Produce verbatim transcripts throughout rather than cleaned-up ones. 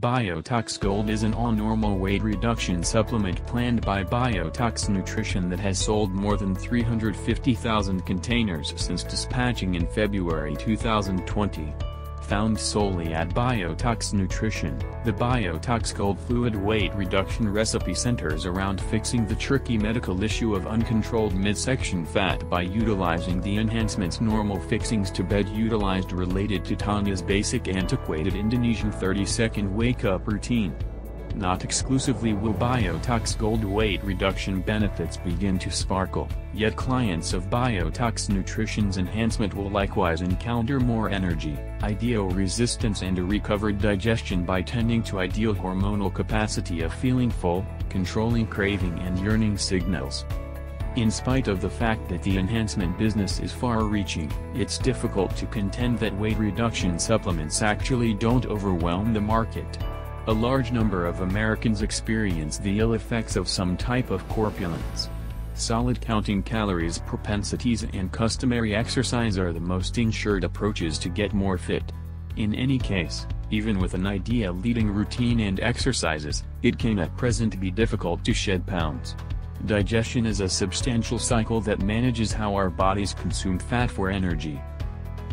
Biotox Gold is an all-normal weight reduction supplement planned by Biotox Nutrition that has sold more than three hundred fifty thousand containers since dispatching in February two thousand twenty. Found solely at Biotox Nutrition, the Biotox Gold Fluid Weight Reduction recipe centers around fixing the tricky medical issue of uncontrolled midsection fat by utilizing the enhancements normal fixings to bed utilized related to Tanya's basic antiquated Indonesian thirty second wake-up routine. Not exclusively will Biotox Gold weight reduction benefits begin to sparkle, yet clients of Biotox Nutrition's enhancement will likewise encounter more energy, ideal resistance and a recovered digestion by tending to ideal hormonal capacity of feeling full, controlling craving and yearning signals. In spite of the fact that the enhancement business is far-reaching, it's difficult to contend that weight reduction supplements actually don't overwhelm the market. A large number of Americans experience the ill effects of some type of corpulence. Solid counting calories propensities and customary exercise are the most insured approaches to get more fit. In any case, even with an ideal leading routine and exercises, it can at present be difficult to shed pounds. Digestion is a substantial cycle that manages how our bodies consume fat for energy.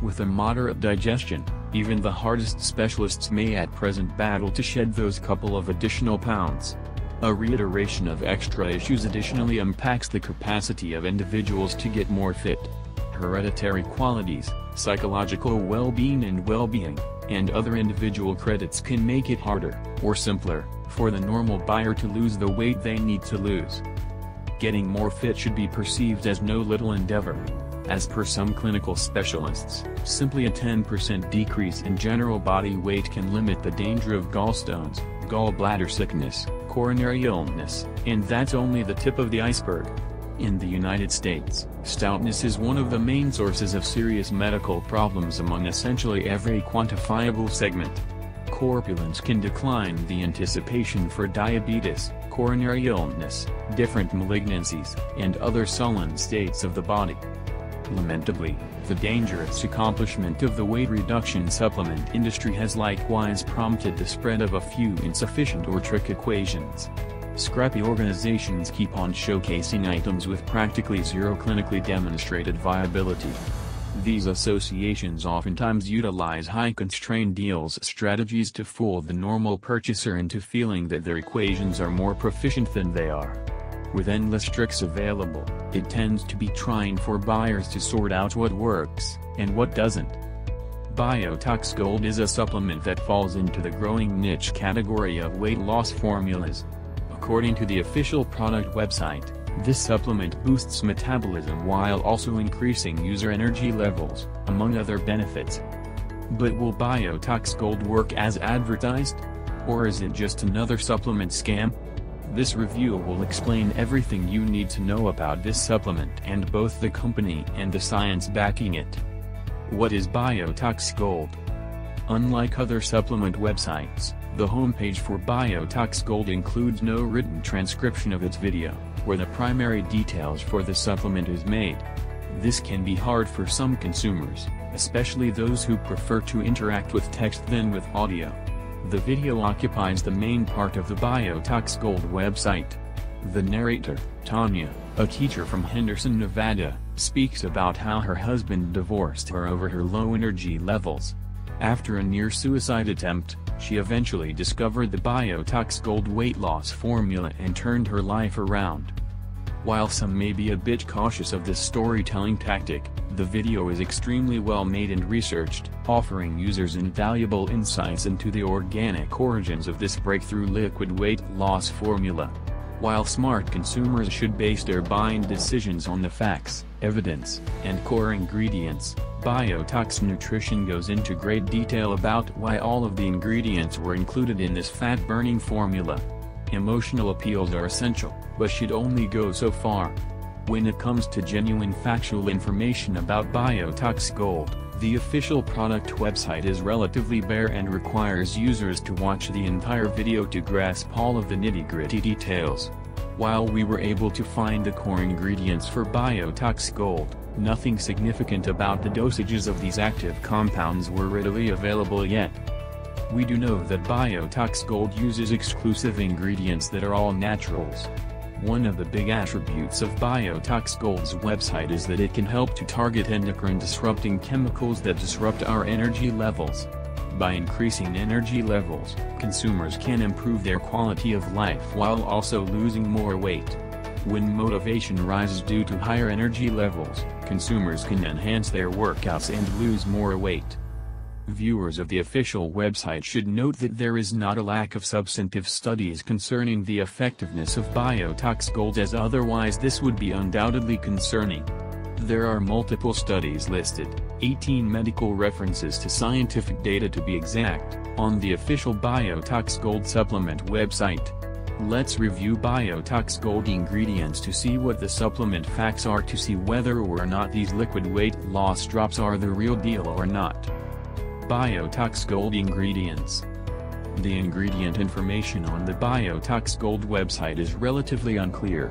With a moderate digestion, even the hardest specialists may at present battle to shed those couple of additional pounds. A reiteration of extra issues additionally impacts the capacity of individuals to get more fit. Hereditary qualities, psychological well-being and well-being, and other individual credits can make it harder, or simpler, for the normal buyer to lose the weight they need to lose. Getting more fit should be perceived as no little endeavor. As per some clinical specialists, simply a ten percent decrease in general body weight can limit the danger of gallstones, gallbladder sickness, coronary illness, and that's only the tip of the iceberg. In the United States, stoutness is one of the main sources of serious medical problems among essentially every quantifiable segment. Corpulence can decline the anticipation for diabetes, coronary illness, different malignancies, and other sullen states of the body. Lamentably, the dangerous accomplishment of the weight reduction supplement industry has likewise prompted the spread of a few insufficient or trick equations. Scrappy organizations keep on showcasing items with practically zero clinically demonstrated viability. These associations oftentimes utilize high-constrained deals strategies to fool the normal purchaser into feeling that their equations are more proficient than they are. With endless tricks available, it tends to be trying for buyers to sort out what works, and what doesn't. Biotox Gold is a supplement that falls into the growing niche category of weight loss formulas. According to the official product website, this supplement boosts metabolism while also increasing user energy levels, among other benefits. But will Biotox Gold work as advertised? Or is it just another supplement scam? This review will explain everything you need to know about this supplement and both the company and the science backing it. What is Biotox Gold? Unlike other supplement websites, the homepage for Biotox Gold includes no written transcription of its video, where the primary details for the supplement is made. This can be hard for some consumers, especially those who prefer to interact with text than with audio. The video occupies the main part of the Biotox Gold website. The narrator, Tanya, a teacher from Henderson, Nevada, speaks about how her husband divorced her over her low energy levels. After a near-suicide attempt, she eventually discovered the Biotox Gold weight loss formula and turned her life around. While some may be a bit cautious of this storytelling tactic, the video is extremely well made and researched, offering users invaluable insights into the organic origins of this breakthrough liquid weight loss formula. While smart consumers should base their buying decisions on the facts, evidence, and core ingredients, Biotox Nutrition goes into great detail about why all of the ingredients were included in this fat-burning formula. Emotional appeals are essential, but should only go so far. When it comes to genuine factual information about Biotox Gold, the official product website is relatively bare and requires users to watch the entire video to grasp all of the nitty-gritty details. While we were able to find the core ingredients for Biotox Gold, nothing significant about the dosages of these active compounds were readily available yet. We do know that Biotox Gold uses exclusive ingredients that are all naturals. One of the big attributes of Biotox Gold's website is that it can help to target endocrine-disrupting chemicals that disrupt our energy levels. By increasing energy levels, consumers can improve their quality of life while also losing more weight. When motivation rises due to higher energy levels, consumers can enhance their workouts and lose more weight. Viewers of the official website should note that there is not a lack of substantive studies concerning the effectiveness of Biotox Gold, as otherwise this would be undoubtedly concerning. There are multiple studies listed, eighteen medical references to scientific data to be exact, on the official Biotox Gold supplement website. Let's review Biotox Gold ingredients to see what the supplement facts are, to see whether or not these liquid weight loss drops are the real deal or not. Biotox Gold ingredients. The ingredient information on the Biotox Gold website is relatively unclear.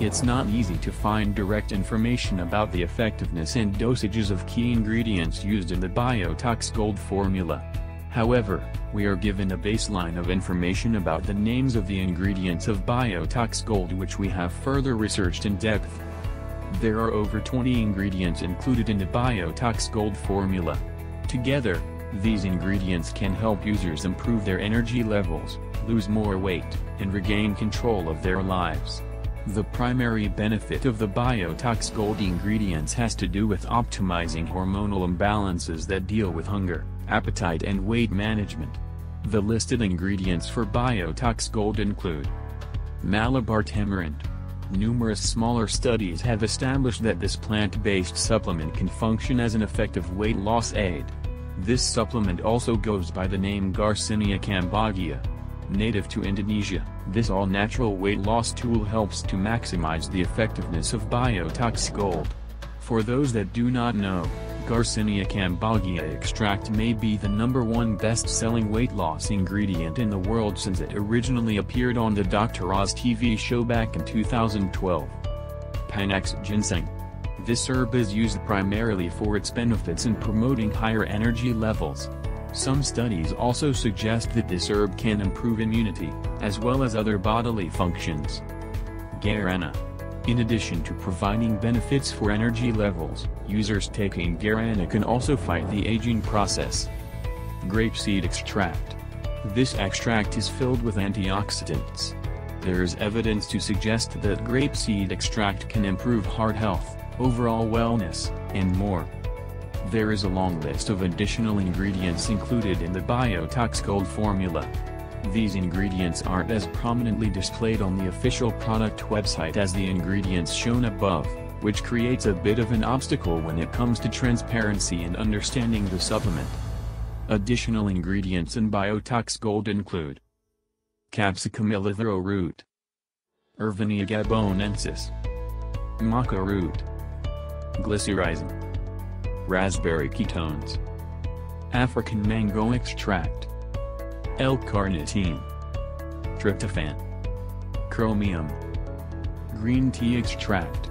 It's not easy to find direct information about the effectiveness and dosages of key ingredients used in the Biotox Gold formula. However, we are given a baseline of information about the names of the ingredients of Biotox Gold, which we have further researched in depth. There are over twenty ingredients included in the Biotox Gold formula. Together, these ingredients can help users improve their energy levels, lose more weight, and regain control of their lives. The primary benefit of the Biotox Gold ingredients has to do with optimizing hormonal imbalances that deal with hunger, appetite and weight management. The listed ingredients for Biotox Gold include Malabar Tamarind. Numerous smaller studies have established that this plant-based supplement can function as an effective weight loss aid. This supplement also goes by the name Garcinia Cambogia. Native to Indonesia, this all-natural weight loss tool helps to maximize the effectiveness of Biotox Gold. For those that do not know, Garcinia Cambogia extract may be the number one best-selling weight loss ingredient in the world since it originally appeared on the Doctor Oz T V show back in two thousand twelve. Panax Ginseng. This herb is used primarily for its benefits in promoting higher energy levels. Some studies also suggest that this herb can improve immunity, as well as other bodily functions. Guarana. In addition to providing benefits for energy levels, users taking guarana can also fight the aging process. Grapeseed extract. This extract is filled with antioxidants. There is evidence to suggest that grapeseed extract can improve heart health, overall wellness, and more. There is a long list of additional ingredients included in the Biotox Gold formula. These ingredients aren't as prominently displayed on the official product website as the ingredients shown above, which creates a bit of an obstacle when it comes to transparency and understanding the supplement. Additional ingredients in Biotox Gold include Capsicum elithero root, Irvingia gabonensis, Maca root, Glycyrrhizin, raspberry ketones, African mango extract, L-carnitine, tryptophan, chromium, green tea extract.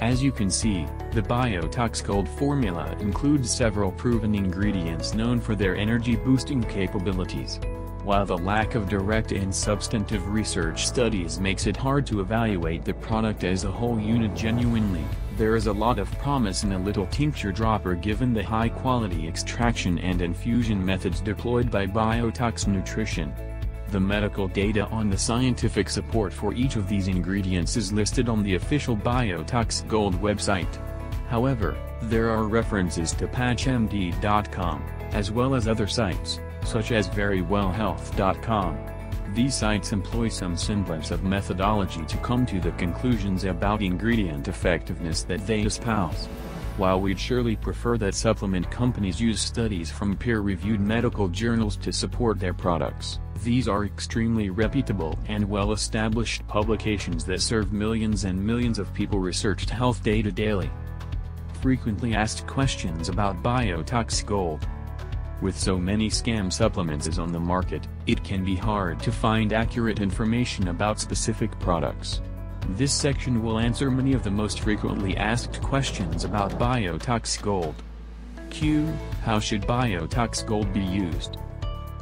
As you can see, the Biotox Gold formula includes several proven ingredients known for their energy-boosting capabilities. While the lack of direct and substantive research studies makes it hard to evaluate the product as a whole unit genuinely, there is a lot of promise in a little tincture dropper given the high-quality extraction and infusion methods deployed by Biotox Nutrition. The medical data on the scientific support for each of these ingredients is listed on the official Biotox Gold website. However, there are references to patch M D dot com, as well as other sites, such as Very Well Health dot com. These sites employ some semblance of methodology to come to the conclusions about ingredient effectiveness that they espouse. While we'd surely prefer that supplement companies use studies from peer-reviewed medical journals to support their products, these are extremely reputable and well-established publications that serve millions and millions of people researched health data daily. Frequently asked questions about Biotox Gold. With so many scam supplements on the market, it can be hard to find accurate information about specific products. This section will answer many of the most frequently asked questions about Biotox Gold. Q. How should Biotox Gold be used?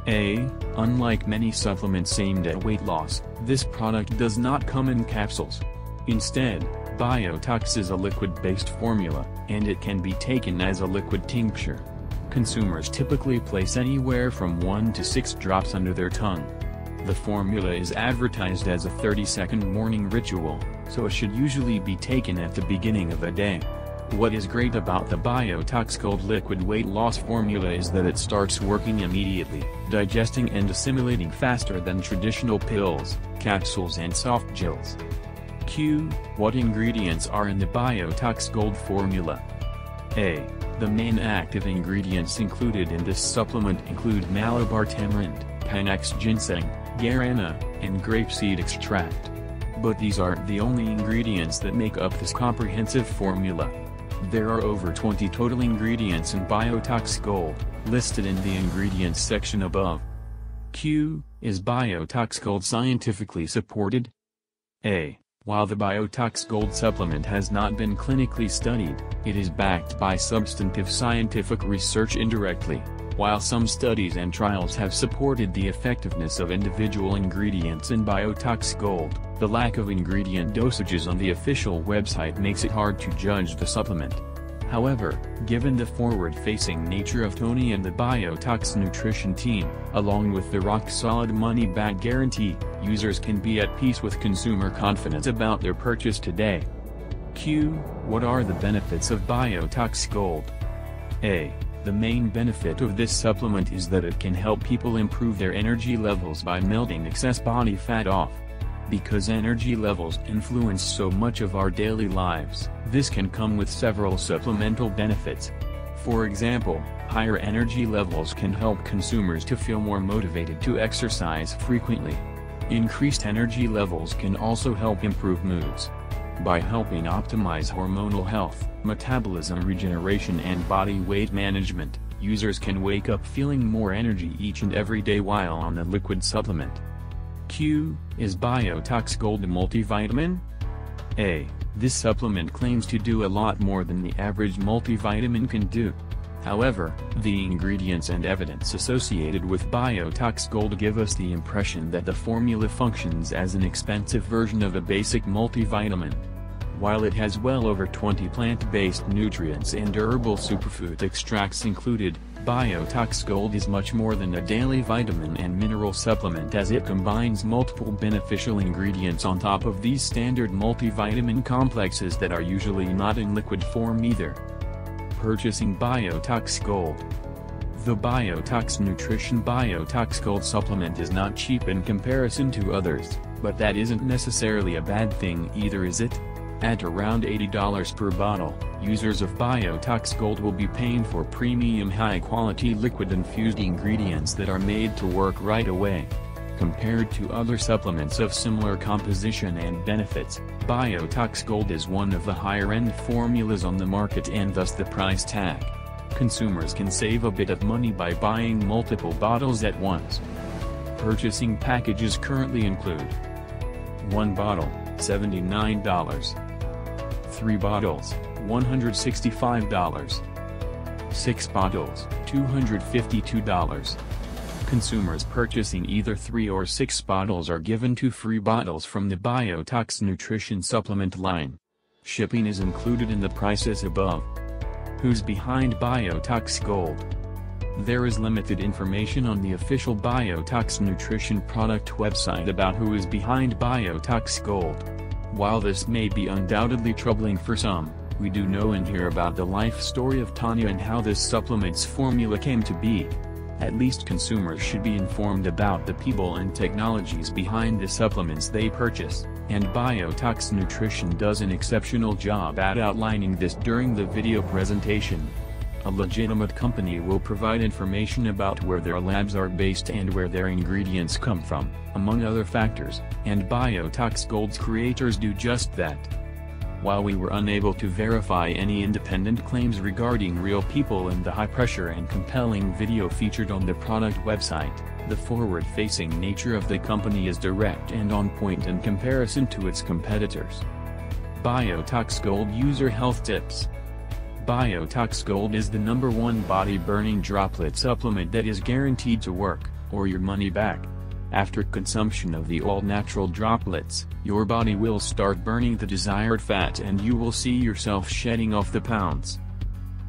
A. Unlike many supplements aimed at weight loss, this product does not come in capsules. Instead, Biotox is a liquid-based formula, and it can be taken as a liquid tincture. Consumers typically place anywhere from one to six drops under their tongue. The formula is advertised as a thirty-second morning ritual, so it should usually be taken at the beginning of a day. What is great about the Biotox Gold liquid weight loss formula is that it starts working immediately, digesting and assimilating faster than traditional pills, capsules and soft gels. Q. What ingredients are in the Biotox Gold formula? A. The main active ingredients included in this supplement include Malabar tamarind, Panax ginseng, guarana, and grapeseed extract. But these aren't the only ingredients that make up this comprehensive formula. There are over twenty total ingredients in Biotox Gold, listed in the ingredients section above. Q. Is Biotox Gold scientifically supported? A. While the Biotox Gold supplement has not been clinically studied, it is backed by substantive scientific research indirectly. While some studies and trials have supported the effectiveness of individual ingredients in Biotox Gold, the lack of ingredient dosages on the official website makes it hard to judge the supplement. However, given the forward-facing nature of Tony and the Biotox Nutrition team, along with the rock-solid money-back guarantee, users can be at peace with consumer confidence about their purchase today. Q. What are the benefits of Biotox Gold? A. The main benefit of this supplement is that it can help people improve their energy levels by melting excess body fat off. Because energy levels influence so much of our daily lives, this can come with several supplemental benefits. For example, higher energy levels can help consumers to feel more motivated to exercise frequently. Increased energy levels can also help improve moods. By helping optimize hormonal health, metabolism regeneration and body weight management, users can wake up feeling more energy each and every day while on the liquid supplement. Q. Is Biotox Gold a multivitamin? A. This supplement claims to do a lot more than the average multivitamin can do. However, the ingredients and evidence associated with Biotox Gold give us the impression that the formula functions as an expensive version of a basic multivitamin. While it has well over twenty plant-based nutrients and herbal superfood extracts included, Biotox Gold is much more than a daily vitamin and mineral supplement as it combines multiple beneficial ingredients on top of these standard multivitamin complexes that are usually not in liquid form either. Purchasing Biotox Gold. The Biotox Nutrition Biotox Gold supplement is not cheap in comparison to others, but that isn't necessarily a bad thing either, is it? At around eighty dollars per bottle, users of Biotox Gold will be paying for premium high-quality liquid-infused ingredients that are made to work right away. Compared to other supplements of similar composition and benefits, Biotox Gold is one of the higher-end formulas on the market and thus the price tag. Consumers can save a bit of money by buying multiple bottles at once. Purchasing packages currently include one bottle, seventy-nine dollars. three bottles, one hundred sixty-five dollars. six bottles, two hundred fifty-two dollars. Consumers purchasing either three or six bottles are given two free bottles from the Biotox Nutrition supplement line. Shipping is included in the prices above. Who's behind Biotox Gold? There is limited information on the official Biotox Nutrition product website about who is behind Biotox Gold. While this may be undoubtedly troubling for some, we do know and hear about the life story of Tanya and how this supplement's formula came to be. At least consumers should be informed about the people and technologies behind the supplements they purchase, and Biotox Nutrition does an exceptional job at outlining this during the video presentation. A legitimate company will provide information about where their labs are based and where their ingredients come from, among other factors, and Biotox Gold's creators do just that. While we were unable to verify any independent claims regarding real people in the high-pressure and compelling video featured on the product website, the forward-facing nature of the company is direct and on point in comparison to its competitors. Biotox Gold user health tips. Biotox Gold is the number one body-burning droplet supplement that is guaranteed to work. or your money back. After consumption of the all-natural droplets, your body will start burning the desired fat and you will see yourself shedding off the pounds.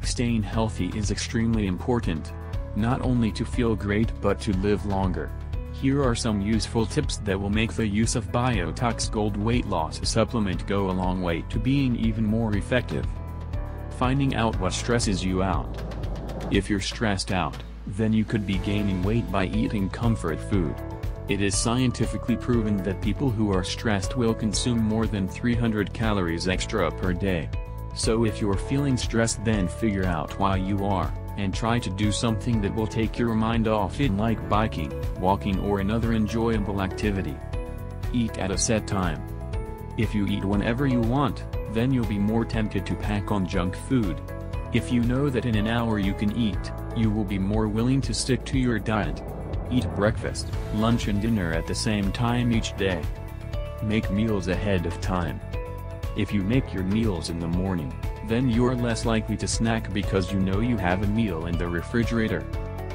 Staying healthy is extremely important, not only to feel great but to live longer. Here are some useful tips that will make the use of Biotox Gold weight loss supplement go a long way to being even more effective. Finding out what stresses you out. If you're stressed out, then you could be gaining weight by eating comfort food. It is scientifically proven that people who are stressed will consume more than three hundred calories extra per day. So if you're feeling stressed, then figure out why you are, and try to do something that will take your mind off it, like biking, walking, or another enjoyable activity. Eat at a set time. If you eat whenever you want, then you'll be more tempted to pack on junk food. If you know that in an hour you can eat, you will be more willing to stick to your diet. Eat breakfast, lunch, and dinner at the same time each day. Make meals ahead of time. If you make your meals in the morning, then you're less likely to snack because you know you have a meal in the refrigerator.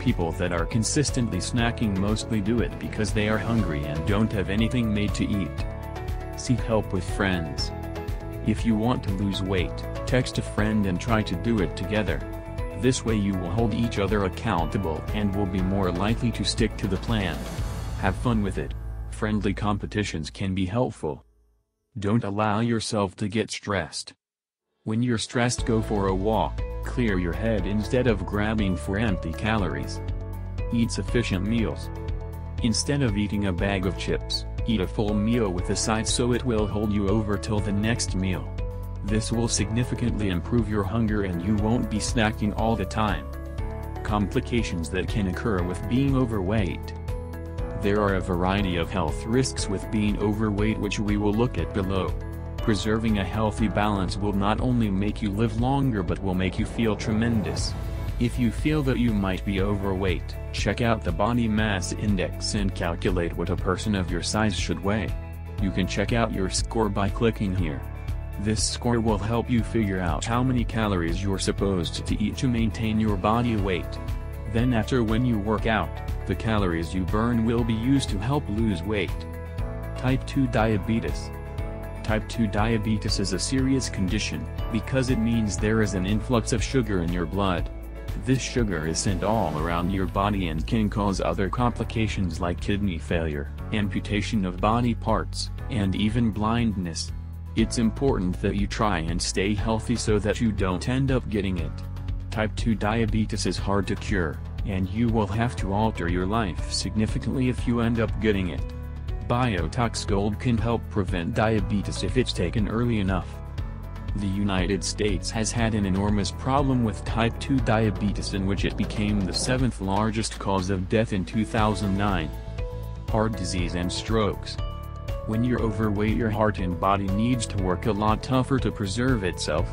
People that are consistently snacking mostly do it because they are hungry and don't have anything made to eat. Seek help with friends. If you want to lose weight, text a friend and try to do it together. This way you will hold each other accountable and will be more likely to stick to the plan. Have fun with it. Friendly competitions can be helpful. Don't allow yourself to get stressed. When you're stressed, go for a walk, clear your head instead of grabbing for empty calories. Eat sufficient meals. Instead of eating a bag of chips, eat a full meal with a side so it will hold you over till the next meal. This will significantly improve your hunger and you won't be snacking all the time. Complications that can occur with being overweight. There are a variety of health risks with being overweight, which we will look at below. Preserving a healthy balance will not only make you live longer but will make you feel tremendous. If you feel that you might be overweight, check out the body mass index and calculate what a person of your size should weigh. You can check out your score by clicking here. This score will help you figure out how many calories you're supposed to eat to maintain your body weight. Then after, when you work out, the calories you burn will be used to help lose weight. Type two diabetes. Type two diabetes is a serious condition, because it means there is an influx of sugar in your blood. This sugar is sent all around your body and can cause other complications like kidney failure, amputation of body parts, and even blindness. It's important that you try and stay healthy so that you don't end up getting it. Type two diabetes is hard to cure, and you will have to alter your life significantly if you end up getting it. Biotox Gold can help prevent diabetes if it's taken early enough. The United States has had an enormous problem with type two diabetes, in which it became the seventh largest cause of death in two thousand nine. Heart disease and strokes. When you're overweight, your heart and body needs to work a lot tougher to preserve itself.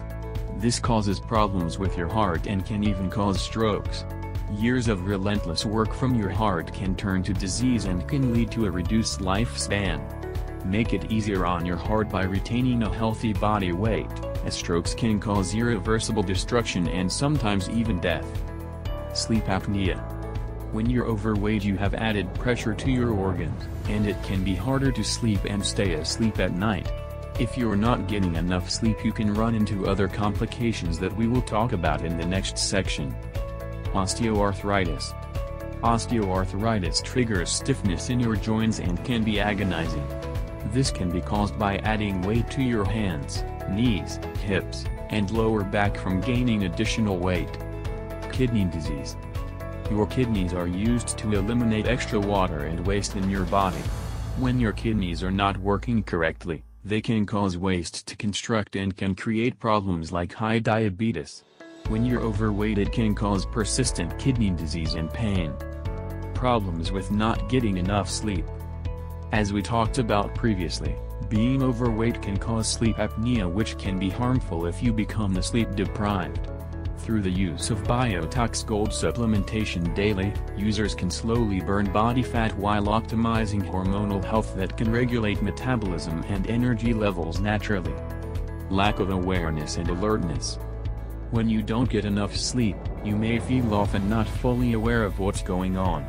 This causes problems with your heart and can even cause strokes. Years of relentless work from your heart can turn to disease and can lead to a reduced lifespan. Make it easier on your heart by retaining a healthy body weight, as strokes can cause irreversible destruction and sometimes even death. Sleep apnea. When you're overweight, you have added pressure to your organs, and it can be harder to sleep and stay asleep at night. If you're not getting enough sleep, you can run into other complications that we will talk about in the next section. Osteoarthritis. Osteoarthritis triggers stiffness in your joints and can be agonizing. This can be caused by adding weight to your hands, knees, hips, and lower back from gaining additional weight. Kidney disease. Your kidneys are used to eliminate extra water and waste in your body. When your kidneys are not working correctly, they can cause waste to constrict and can create problems like high diabetes. When you're overweight, it can cause persistent kidney disease and pain. Problems with not getting enough sleep. As we talked about previously, being overweight can cause sleep apnea, which can be harmful if you become sleep deprived. Through the use of Biotox Gold supplementation daily, users can slowly burn body fat while optimizing hormonal health that can regulate metabolism and energy levels naturally. Lack of awareness and alertness. When you don't get enough sleep, you may feel off and not fully aware of what's going on.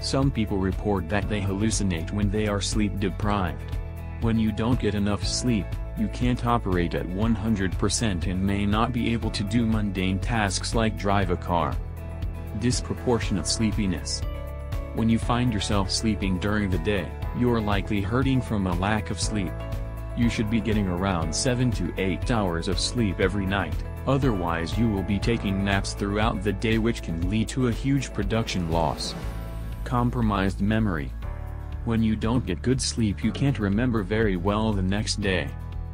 Some people report that they hallucinate when they are sleep deprived. When you don't get enough sleep, you can't operate at one hundred percent and may not be able to do mundane tasks like drive a car. Disproportionate sleepiness. When you find yourself sleeping during the day, you're likely hurting from a lack of sleep. You should be getting around seven to eight hours of sleep every night, otherwise you will be taking naps throughout the day, which can lead to a huge production loss. Compromised memory. When you don't get good sleep, you can't remember very well the next day.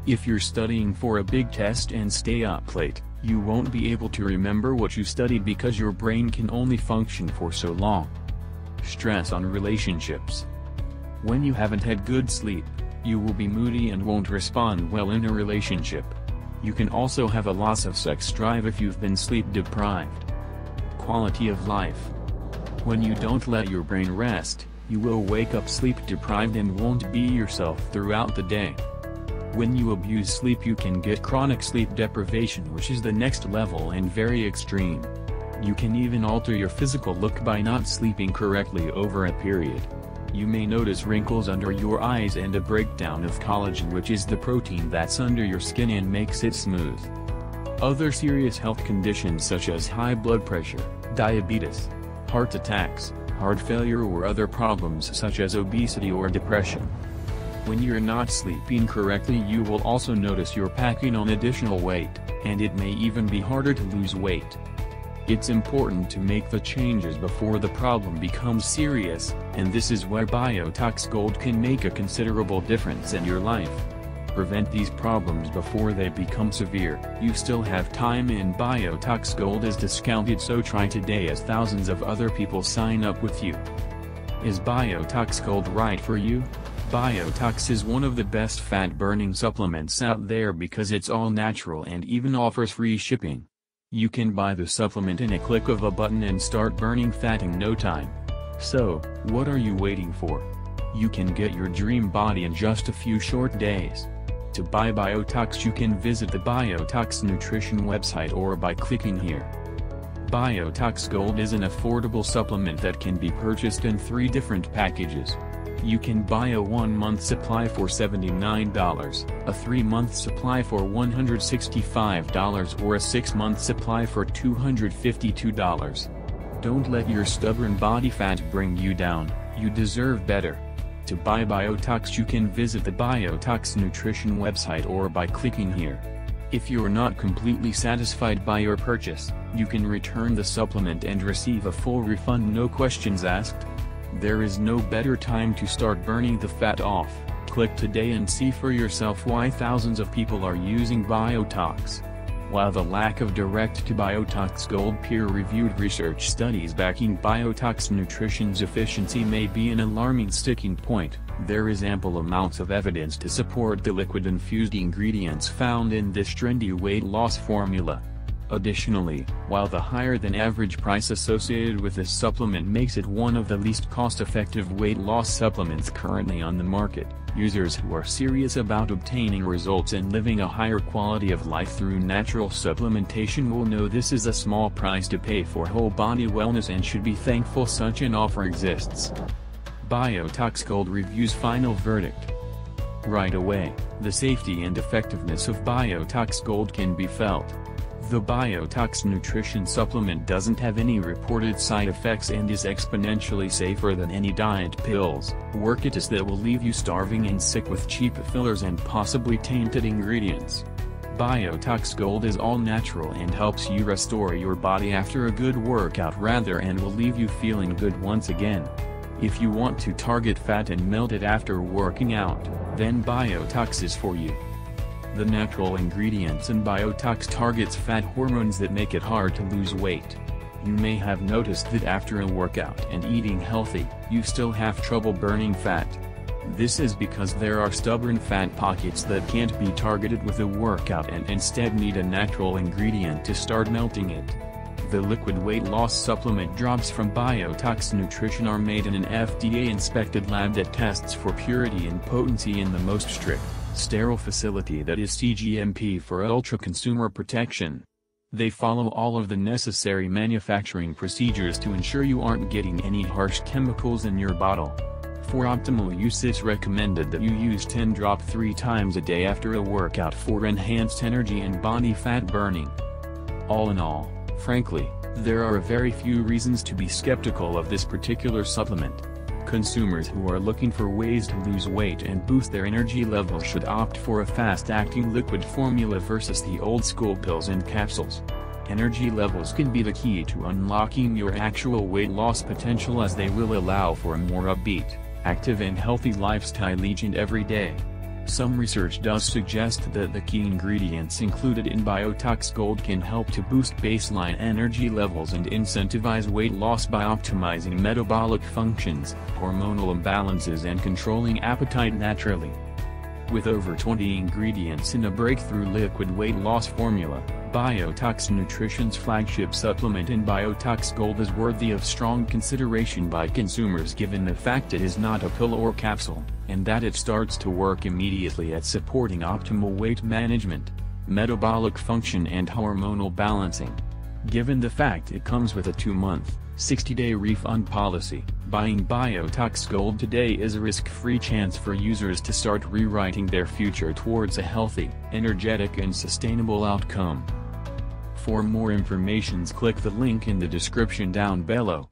If you're studying for a big test and stay up late, you won't be able to remember what you studied because your brain can only function for so long. Stress on relationships. When you haven't had good sleep, you will be moody and won't respond well in a relationship. You can also have a loss of sex drive if you've been sleep deprived. Quality of life. When you don't let your brain rest, you will wake up sleep deprived and won't be yourself throughout the day. When you abuse sleep, you can get chronic sleep deprivation, which is the next level and very extreme. You can even alter your physical look by not sleeping correctly over a period. You may notice wrinkles under your eyes and a breakdown of collagen, which is the protein that's under your skin and makes it smooth. Other serious health conditions such as high blood pressure, diabetes, heart attacks, heart failure, or other problems such as obesity or depression. When you're not sleeping correctly, you will also notice you're packing on additional weight, and it may even be harder to lose weight. It's important to make the changes before the problem becomes serious, and this is where Biotox Gold can make a considerable difference in your life. Prevent these problems before they become severe. You still have time, and Biotox Gold is discounted, so try today as thousands of other people sign up with you. Is Biotox Gold right for you? Biotox is one of the best fat-burning supplements out there because it's all natural and even offers free shipping. You can buy the supplement in a click of a button and start burning fat in no time. So, what are you waiting for? You can get your dream body in just a few short days. To buy Biotox, you can visit the Biotox Nutrition website or by clicking here. Biotox Gold is an affordable supplement that can be purchased in three different packages. You can buy a one month supply for seventy-nine dollars, a three month supply for one hundred sixty-five dollars, or a six month supply for two hundred fifty-two dollars. Don't let your stubborn body fat bring you down, you deserve better. To buy Biotox, you can visit the Biotox Nutrition website or by clicking here. If you're not completely satisfied by your purchase, you can return the supplement and receive a full refund, no questions asked. There is no better time to start burning the fat off. Click today and see for yourself why thousands of people are using Biotox. While the lack of direct-to-Biotox Gold peer-reviewed research studies backing Biotox Nutrition's efficiency may be an alarming sticking point, there is ample amounts of evidence to support the liquid-infused ingredients found in this trendy weight loss formula. Additionally, while the higher-than-average price associated with this supplement makes it one of the least cost-effective weight loss supplements currently on the market, users who are serious about obtaining results and living a higher quality of life through natural supplementation will know this is a small price to pay for whole-body wellness and should be thankful such an offer exists. Biotox Gold reviews final verdict. Right away, the safety and effectiveness of Biotox Gold can be felt. The Biotox Nutrition supplement doesn't have any reported side effects and is exponentially safer than any diet pills, or kits that will leave you starving and sick with cheap fillers and possibly tainted ingredients. Biotox Gold is all natural and helps you restore your body after a good workout rather and will leave you feeling good once again. If you want to target fat and melt it after working out, then Biotox is for you. The natural ingredients in Biotox targets fat hormones that make it hard to lose weight. You may have noticed that after a workout and eating healthy, you still have trouble burning fat. This is because there are stubborn fat pockets that can't be targeted with a workout and instead need a natural ingredient to start melting it. The liquid weight loss supplement drops from Biotox Nutrition are made in an F D A-inspected lab that tests for purity and potency in the most strict, sterile facility that is C G M P for ultra-consumer protection. They follow all of the necessary manufacturing procedures to ensure you aren't getting any harsh chemicals in your bottle. For optimal use, it's recommended that you use ten drop three times a day after a workout for enhanced energy and body fat burning. All in all, frankly, there are very few reasons to be skeptical of this particular supplement. Consumers who are looking for ways to lose weight and boost their energy levels should opt for a fast-acting liquid formula versus the old-school pills and capsules. Energy levels can be the key to unlocking your actual weight loss potential, as they will allow for a more upbeat, active and healthy lifestyle each and every day. Some research does suggest that the key ingredients included in Biotox Gold can help to boost baseline energy levels and incentivize weight loss by optimizing metabolic functions, hormonal imbalances and controlling appetite naturally. With over twenty ingredients in a breakthrough liquid weight loss formula, Biotox Nutrition's flagship supplement in Biotox Gold is worthy of strong consideration by consumers, given the fact it is not a pill or capsule, and that it starts to work immediately at supporting optimal weight management, metabolic function and hormonal balancing. Given the fact it comes with a two month, sixty day refund policy, buying Biotox Gold today is a risk-free chance for users to start rewriting their future towards a healthy, energetic and sustainable outcome. For more information, click the link in the description down below.